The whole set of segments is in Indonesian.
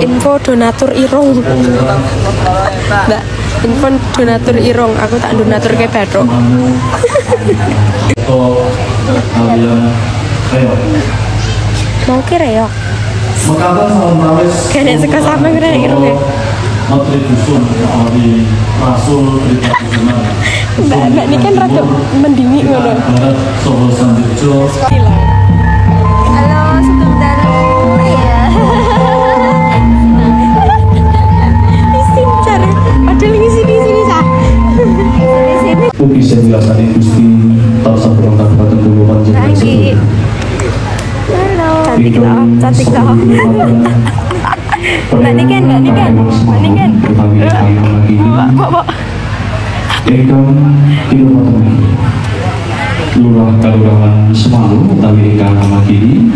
Info donatur irong. Mbak, info donatur irong, aku tak donatur ke bathok. Mau ki reok. Kene saka sampeyan rek irunge. Mbak ini kan rada mendingi ngono. Halo, sebentar dulu ya. Isin cari, ada lagi sini sah. Aku bisa jelaskan Gusti Tarsah berangkat ke Bengkulu Panjenengan. Halo. Cantik toh. Mbak Niken. Mbak. Ikam kilo matang. Lurah Kalurahan Semalu utawi ingkang nama kini.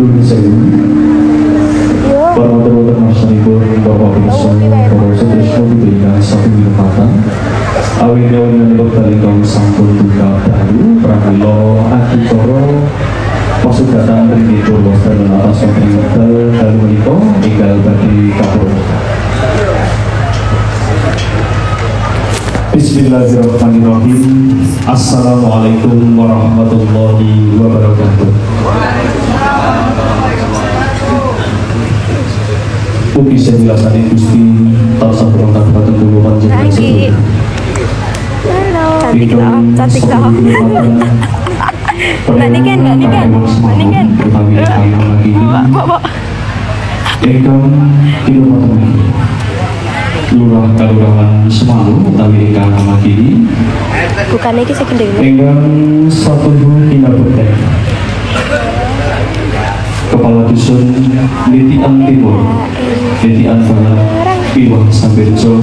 Para teman-teman sekalipun, Bapak Insan, Bapak Sutrisno diberikan satu kesempatan. Awinnya dengan bertalikong sampun tunggal dahulu, Pramilo, Akitoro, Pasudatan Rinito, Boston, atas Sotrimetel, Daluniko, tinggal bagi kapur. Bismillahirrahmanirrahim. Assalamualaikum warahmatullahi wabarakatuh. Ugi sedilasani Gusti tansah berkah kagem kula panjenengan sedaya. Cantik toh. Mbak Niken. Mbak. Ingkang dirumataken. Lurah Kalurahan Semalu utawi ingkang amargi. Bukan iki sing kendeng. Ingkang satunggal kinabekti. Kepala Dusun Litian Timur, Litian Barat, Piwang Samberjo,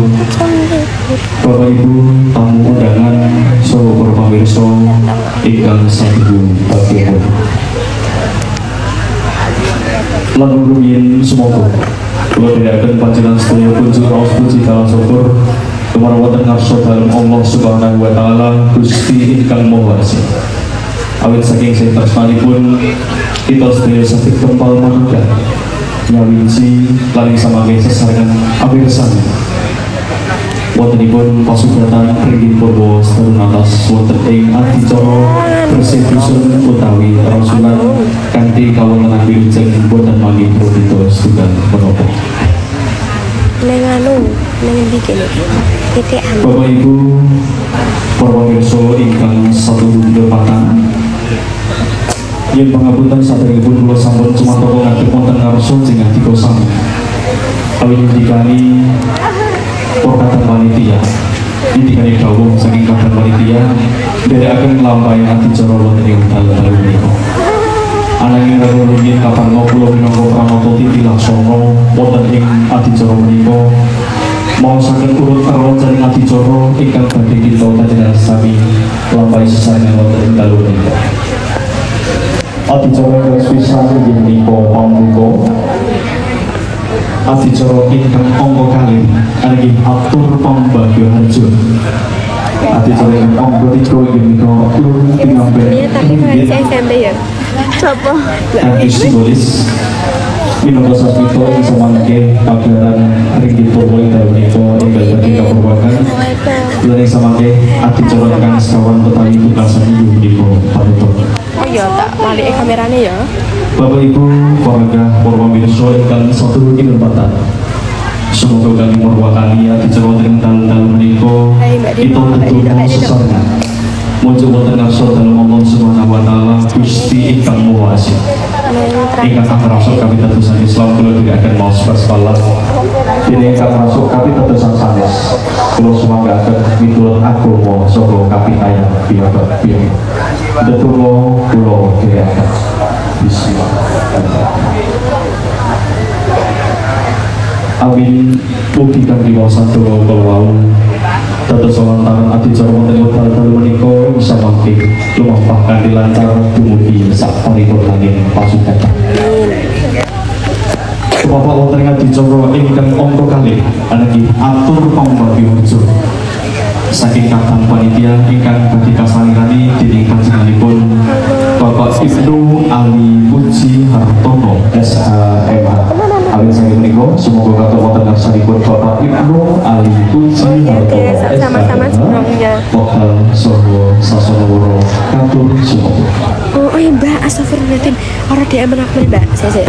Bapak Ibu tamu undangan, saudara pemirsa ingkang sampun kathah. Lamun rumiyin semoga kula nderekaken panjenengan sedaya puji raos puji kala syukur dumateng wonten ngarsa dalem Allah Subhanahu wa taala Gusti ingkang Maha Esa. Awit saking sing tresnanipun kita sedaya sakit kempal manunggal nyawiji lan samangke sesarengan api kesami wontenipun pasugatan kenging purwa sedherek atas wonten ing adicara bersih dusun utawi rasulan kanthi kawontenan wilujeng boten manggih putita sedaya menapa ning ning endi kene titik Bapak Ibu para pemirsa ingkang satunggal pepatan. Yen pangapunten saderengipun kula sampun cumatos ngadhep wonten ngarsa jeneng dikosang. Awit dikani Pokatan Panitia. Dikani dawuh saking Pokatan Panitia dherekaken nglampahi adicara wonten ing dalem menika. Ananging kula nggih kaparengga kula minangka pranata titilaksana wonten ing adicara menika. Mau saking turut karo jeneng adicara ingkang badhe kita panjenengan sami nglampahi sesarengan wonten ing dalem menika. Adicara kesusahan yang niko pambuka adicara ingkang angka kalih anggih atur pambagian harjo adicara ingkang angka 3 yen niko ulun tinambe SMP ya sapa lagi simbolis minangka sasmito ing samangke pagelaran ringgit purwa dalem niko ingkang badhe kaperwakan lare samangke adicara ingkang sawan petani pungkasan niko panutur. Ya tak balik kameranya ya Bapak Ibu warga Purwomirso ingkang satunggal kinempatan semoga kami merwakali adicara tentang menika kita tetep sesana muncul wonten ngarsa dalem Allah Subhanahu wa taala Gusti ingkang Maha Esa ingkang ngrasa kami tetesan Islam kula akan mau sepalat dene ingkang ngrasa kami tetesan sanes kula sumanggaken miturut agama saka kapitayan piyambak-piyambak Detulo pulau kiri atas Bismillah. Amin. Ugi kangge wasa tuwa kelawau. Dados lantaran adicara wonten ing dalem menika samangke lumampah kanthi lancar dumugi saparipurnaning pasukan. Bapak wonten ing adicara ingkang angka kalih ananging atur pambabi wujud. Saking Kakang Panitia ingkang badhe kasarirani dening panjenenganipun Bapak Ibnu Ali Puji Hartono SHMH. Awit saking menika semoga kata wonten ngarsanipun Bapak Ibnu Ali Puji Hartono sama-sama sebelumnya. Pokal Solo Sasonoworo Katur Sumono. Oh Mbak astagfirullahaladzim orang DM menakmir Mbak. Saya.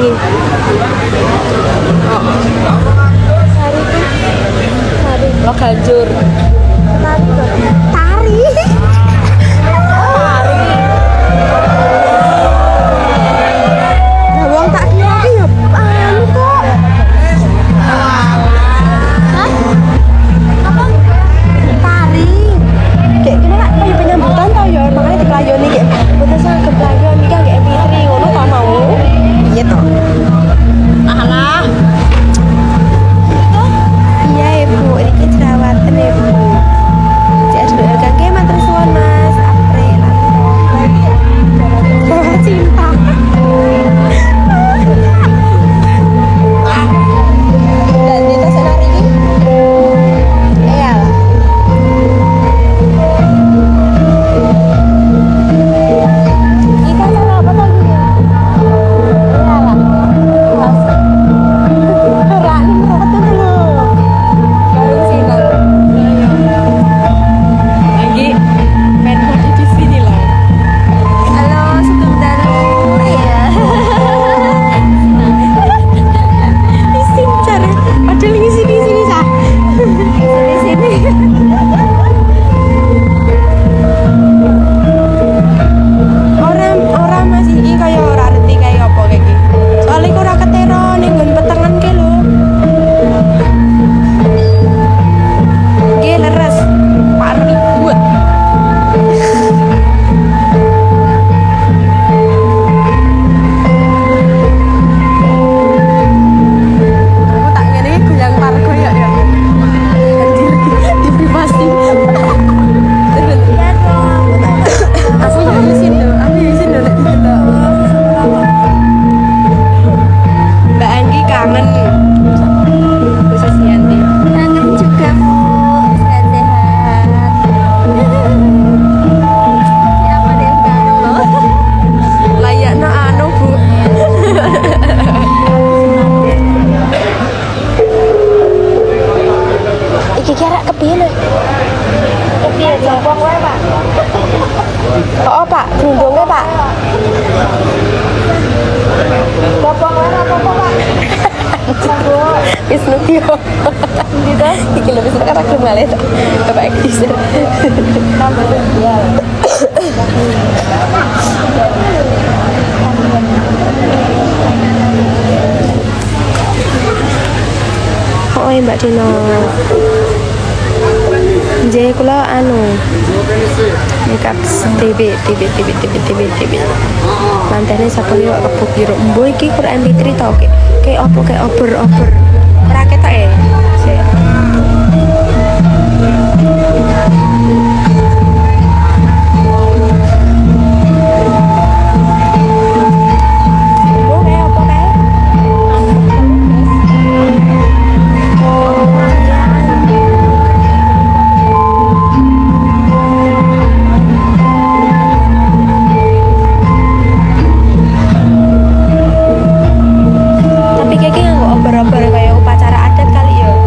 dingin. Lo hancur. Mbak Dino, jadi kula anu makeup TV mantannya sabun yuk kebuk biru mbo iki kurang mitri tau kayak opo kayak ober raket tak tapi kayaknya nggak oper-oper kayak upacara adat kali ya.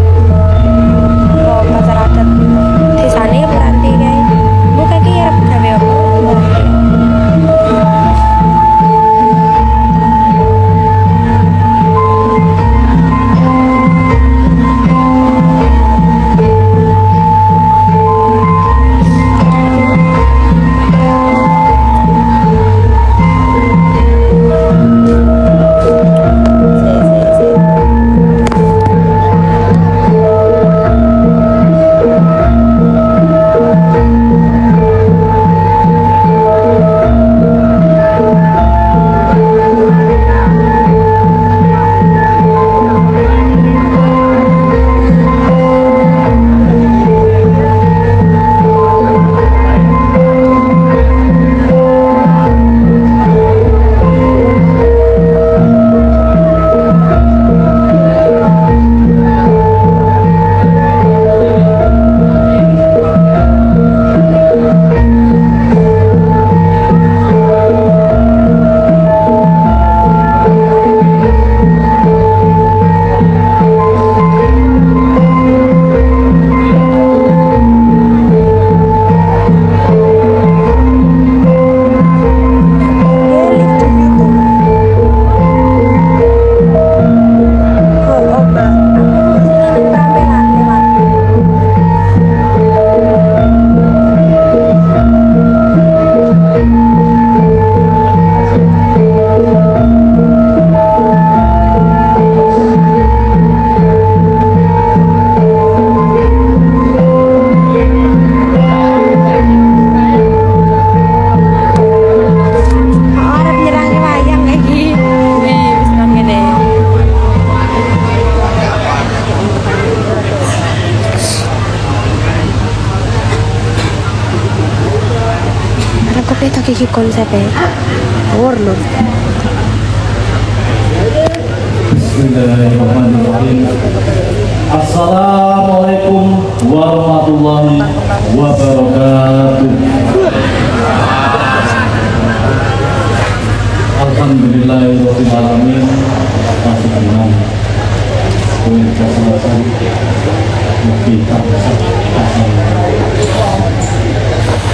की concept है और लोग Assalamualaikum warahmatullahi wabarakatuh. Alhamdulillahirabbil alamin.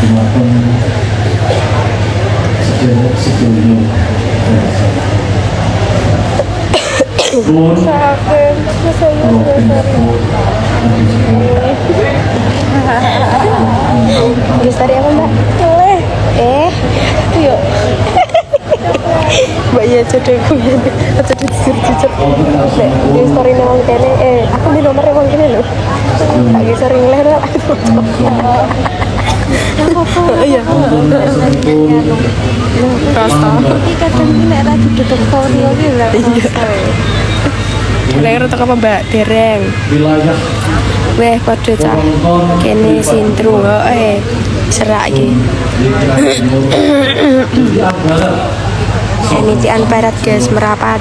Dimakan sejenak-sejenak Gestari apa mbak? Boleh yuk mbak ya jodohku ya aja disuruh-jujup gestari ini wangkene aku di nomornya wangkene loh tak gestari ngeleh lah aku iya. Apa Mbak Dereng? Weh padha cah. Kene sintru serak iki. Nitian parat guys merapat.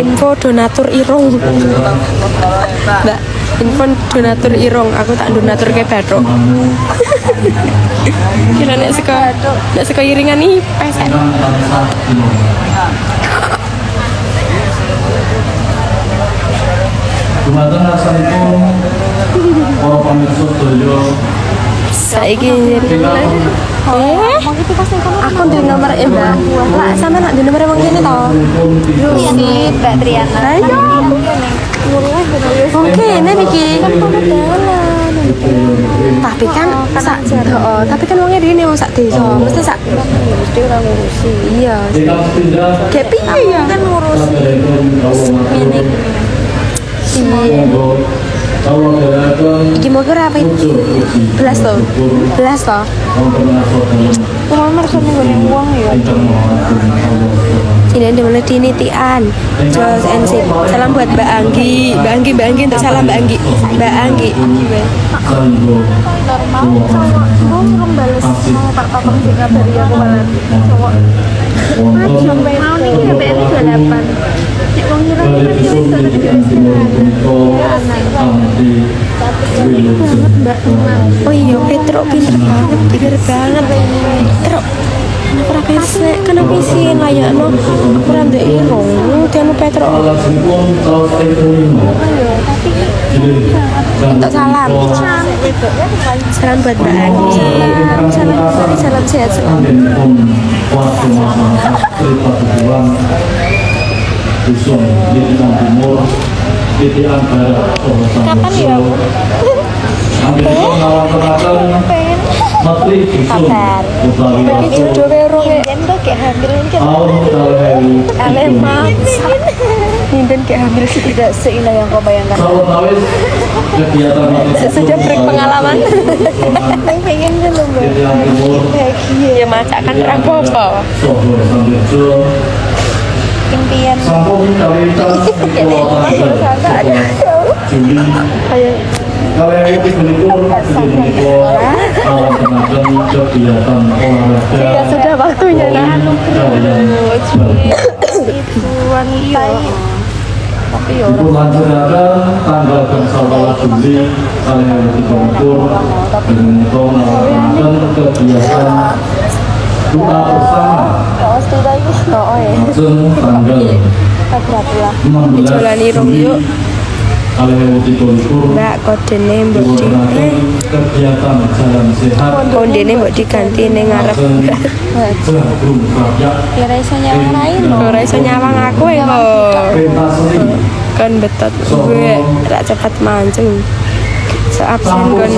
Info donatur irung mbak, info donatur irung, aku tak donatur ke batok kira nek seko iringan nih peset dumateng rasanipun para pemirsa doyo saiki aku di nomor mbak lah sama nak di nomor wong kene to Lucy Mbak Triana ayo oke ini iki tapi kan sak heeh tapi kan wonge dene wong sak desa mesti sak mesti ora ngurusi iya gek piye ya kan ngurusi ngene iki Gimana kira apa itu? Belas toh? Umar sama goreng uang ya. Ini ada mulai di Nitian, Jos NC. Salam buat Mbak Anggi, Mbak Anggi untuk salam Mbak Anggi. Normal, cowok, belum balas papa juga dari aku balas cowok. Mau nih ya BNI 28. Oh iya, pinter banget. Kenapa sih layak no? Aku rambut irung, dia no Petro. Untuk salam buat Mbak Ani. Salam sehat selalu. Kapan ya? Kabar. Bagi jodoh berunge. Mimpin kayak hamil sih tidak seindah yang kau bayangkan. Sudah berpengalaman. Pengen dulu mbak. Ya macak kan terang bobo. Impian. Sudah waktunya Ibu lanjutkan tanggal bersaudara Juli kalian berkumpul dengan melakukan kegiatan doa bersama. Langsung tanggal 16 Juli Mbak kodene mbok kegiatan jalan sehat. Kodene mbok diganti ning ngarep. Ora iso nyawahi lho. Ora iso nyawang aku lho. Kan betot gue rak cepat mancing. So absen kon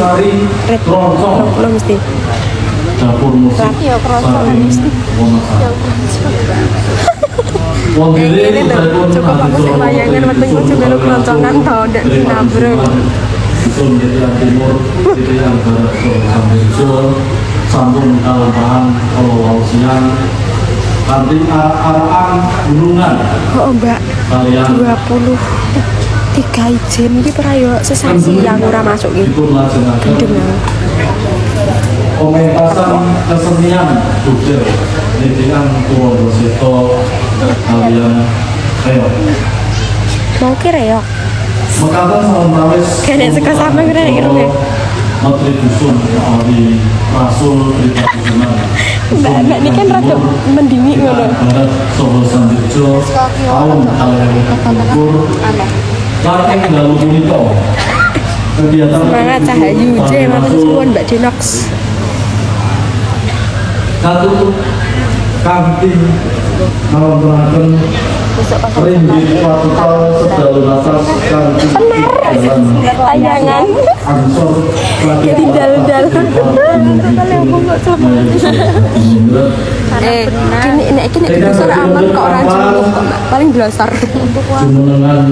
ret lho mesti. Dapur musik. Yo kroso mesti. Ini tuh cukup aku sih layangan waktu itu juga lu keloncongan tau dan nabrak sambung kalampahan kalau wausian kanting araan gunungan oh mbak 20 3 jam iki prayo sesasi yang ora masuk iki. Gendeng. Komentasan kesenian Jogja Didikan Purworejo kalian reok. Mau ki reok. Mekaten sawetawis. Kene seka sampe ngene iki. Materi dusun di Rasul Berita Dusunan. Mbak ini kan rada mendingi ngono. Soho Sandirjo tahun kalian gugur. Lanteng dalu punito. Kegiatan semangat Cahayu J matur suwun Mbak Dinox. Katutup kanthi ngawontenaken ringgit kuartal sedal nasas kanthi tayangan ansor jadi dal-dal ini glosor aman kok ora jumbo paling glosor jenengan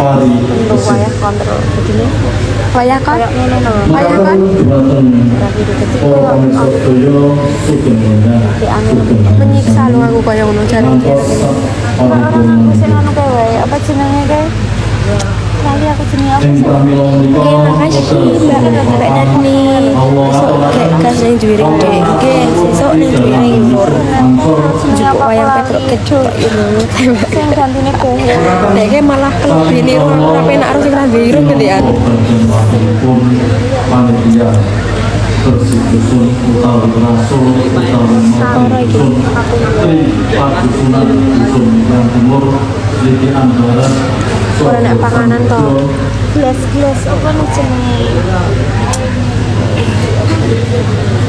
pari wayah kontrol begini wayah kan wayah kan menyiksa lu aku kaya ngono jarang apa jenenge kae kali aku jenenge apa sesuk malah kelebine Persidusun utara Rasul utara Maluku Persusunan dusun dan timur di antara suara panganan toh gelas-gelas apa jenenge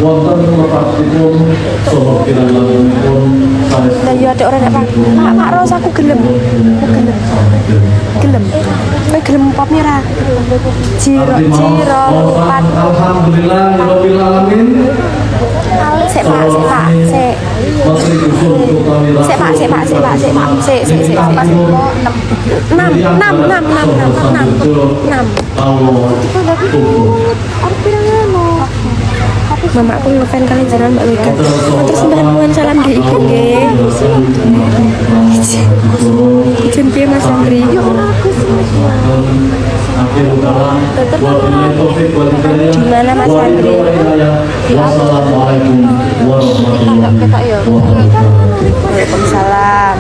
wonten lepatipun saha kiralanipun sanes ya ada orang apa Mak Ros aku gelem kowe gelem popne ra jiro pat alhamdulillah rabbil alamin Mama aku ngefan kali jalan Mbak Wika. Terus mbahan salam di iku nggih. Ijen piye Mas Andri? Yo aku gimana Mas Andri? Wassalamualaikum warahmatullahi wabarakatuh. Salam.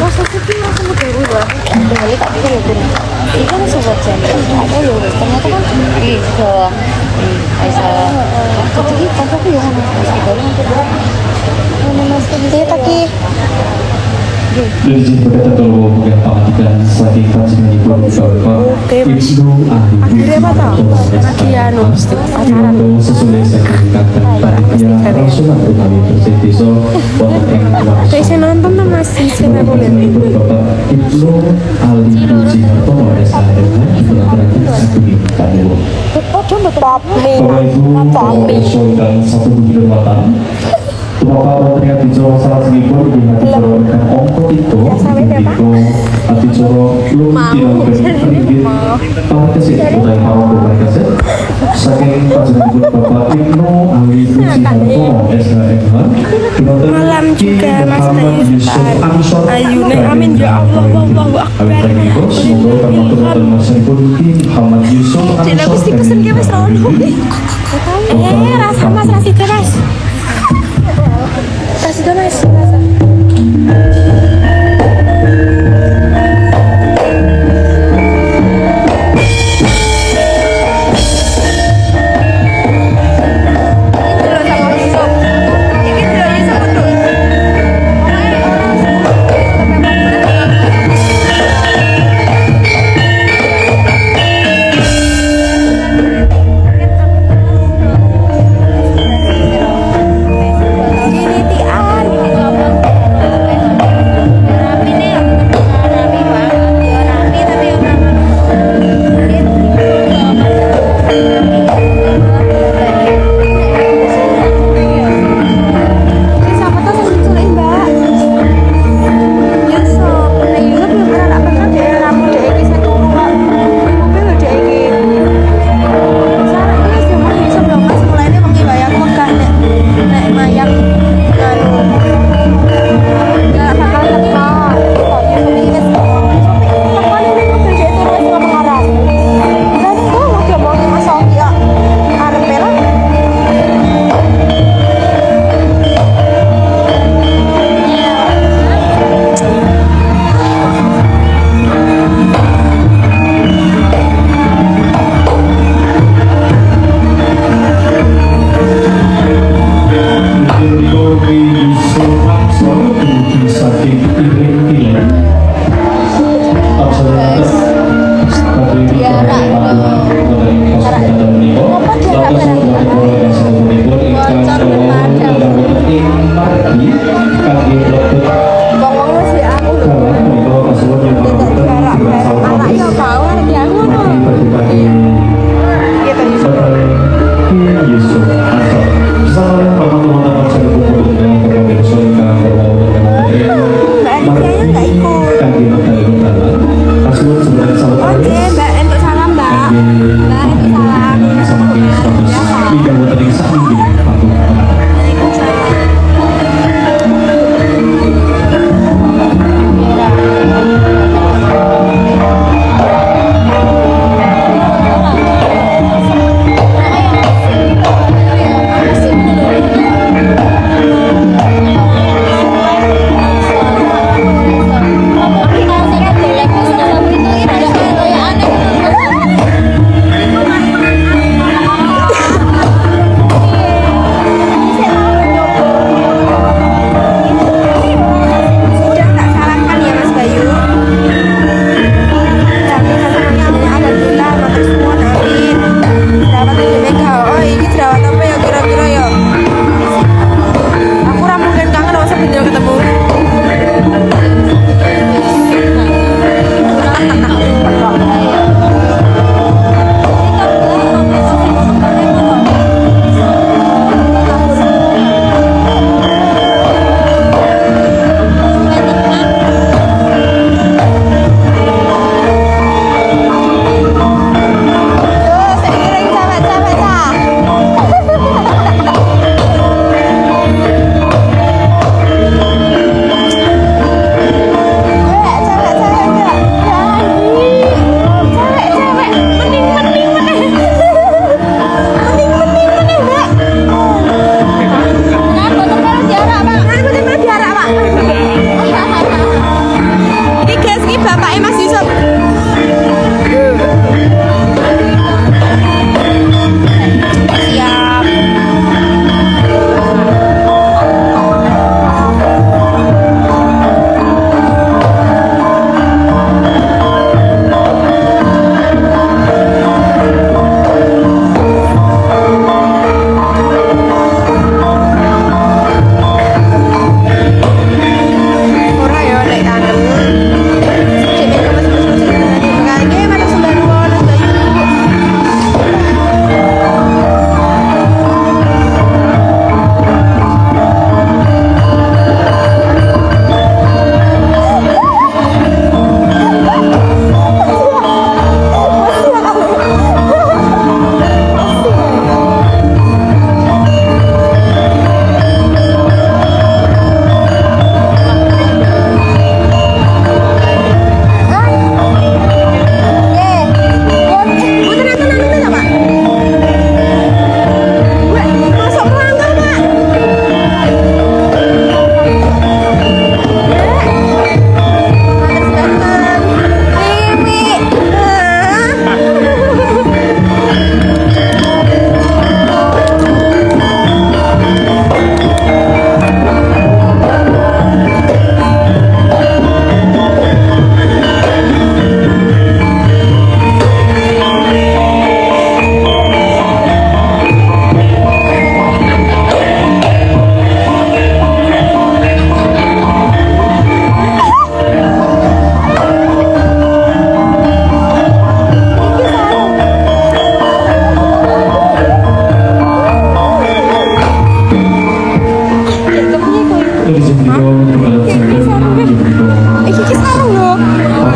Mas aku iki langsung mudhari wae. Bali tak pikir lho. Iki kan sobat jeneng. Aku lho ternyata kan iso. Bisa aku iki kan aku yo ana iki baru untuk berat. Mas iki tak iki. Jadi kita tolong buka panggilan saking panjenengan ibu Bapak Bapak Pria Tijoro salah seminggu di Tijoro dan Ongko Tito di Tijoro belum malam juga Mas Ayune amin ya Allah Allahu Akbar rasa Mas rasi keras kasih dong Mas.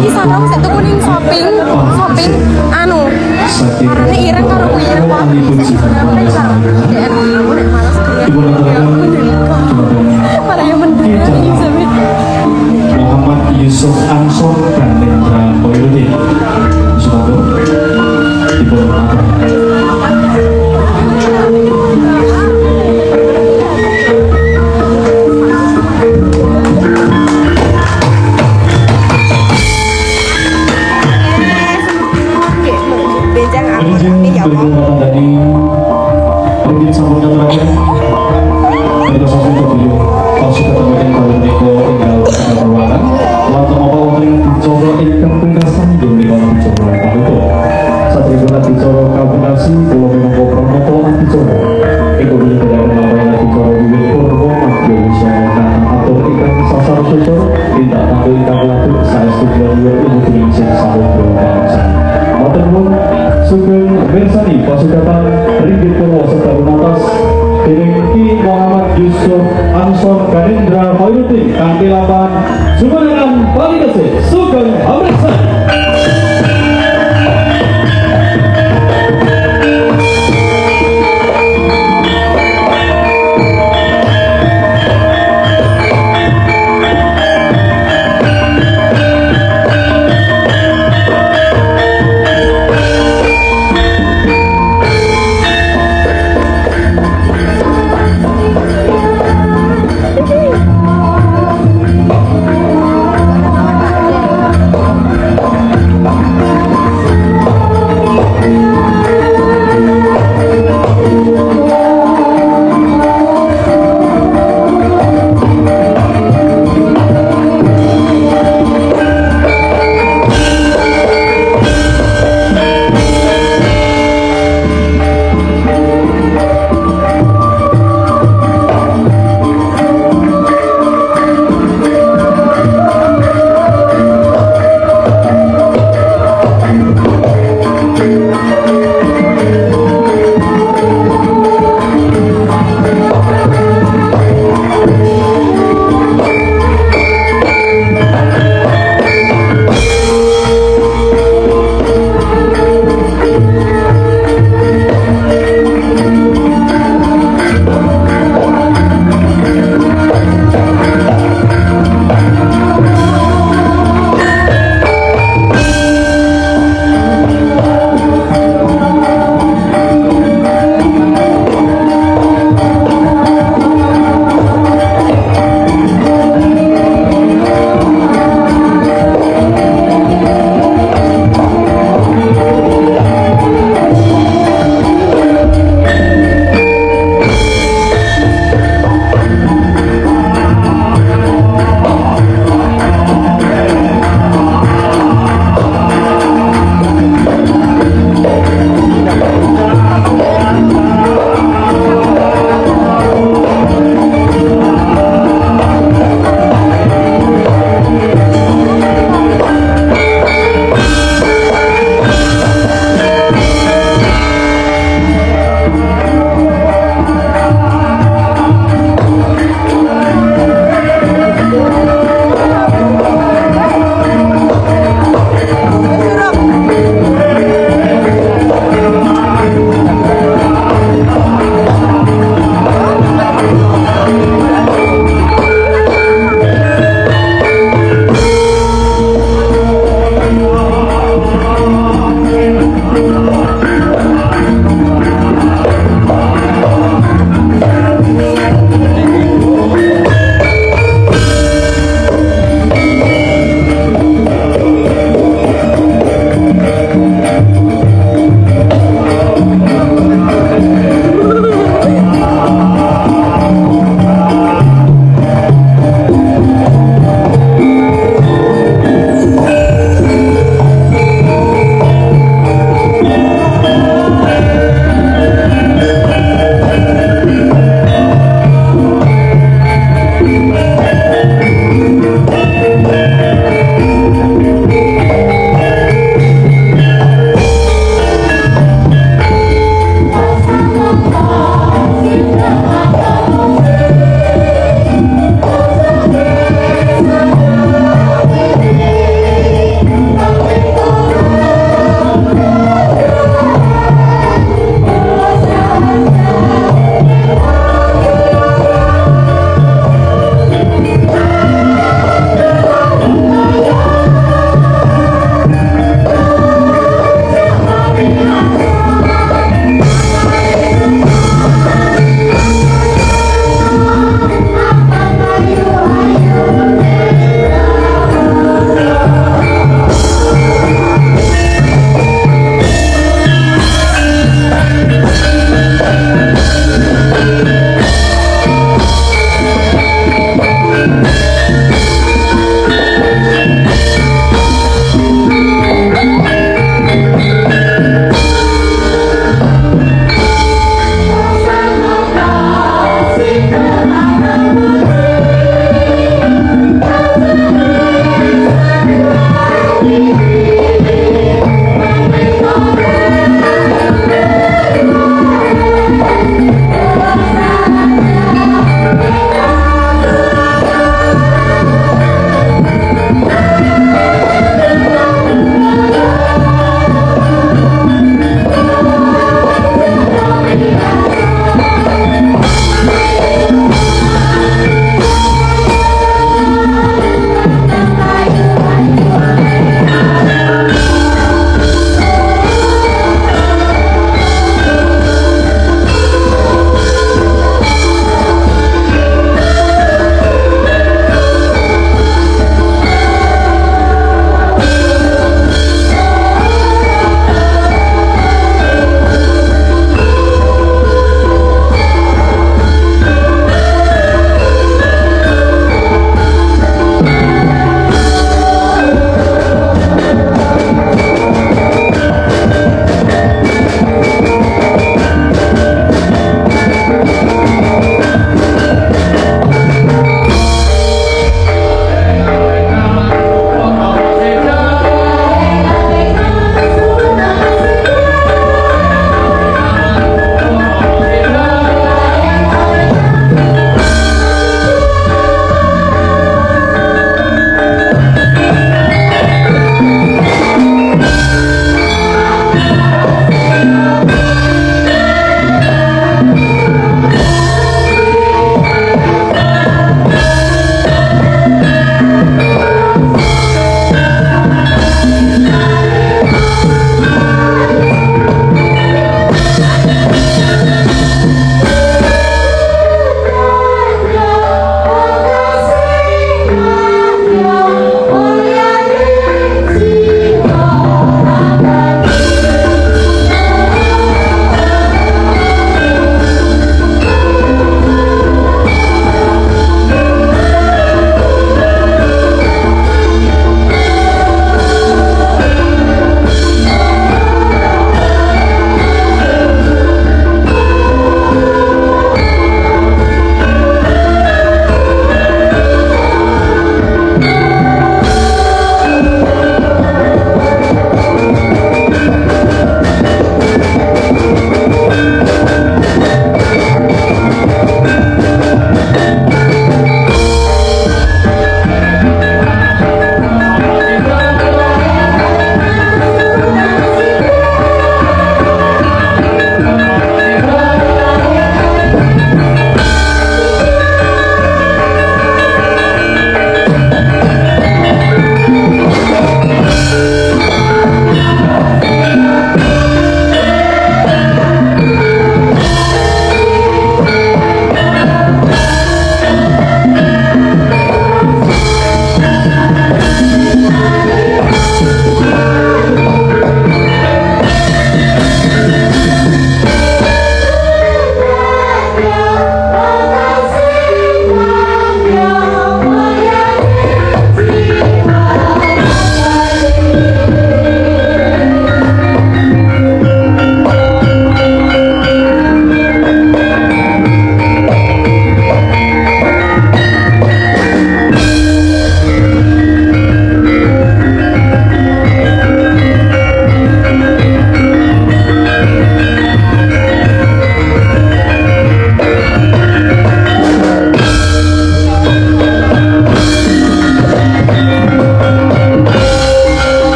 di sana satu kuning shopping, anu, karena ireng karo kuwi ireng.